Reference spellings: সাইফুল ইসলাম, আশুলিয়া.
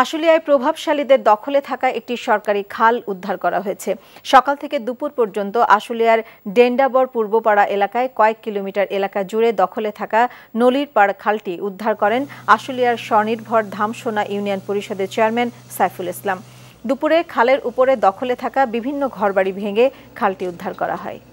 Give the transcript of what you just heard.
आशुलिया प्रभावशालीদের দখলে থাকা একটি সরকারি খাল উদ্ধার করা হয়েছে। সকাল থেকে দুপুর পর্যন্ত আশুলিয়ার ডেন্ডাবর পূর্বপাড়া এলাকায় কয়েক কিলোমিটার এলাকা জুড়ে দখলে থাকা নলিরপাড় খালটি উদ্ধার করেন আশুলিয়ার স্বনির্ভর ধামসোনা ইউনিয়ন পরিষদের চেয়ারম্যান সাইফুল ইসলাম। দুপুরে খালের উপরে দখলে থাকা বিভিন্ন ঘরবাড়ি ভেঙে খালটি উদ্ধার করা হয়।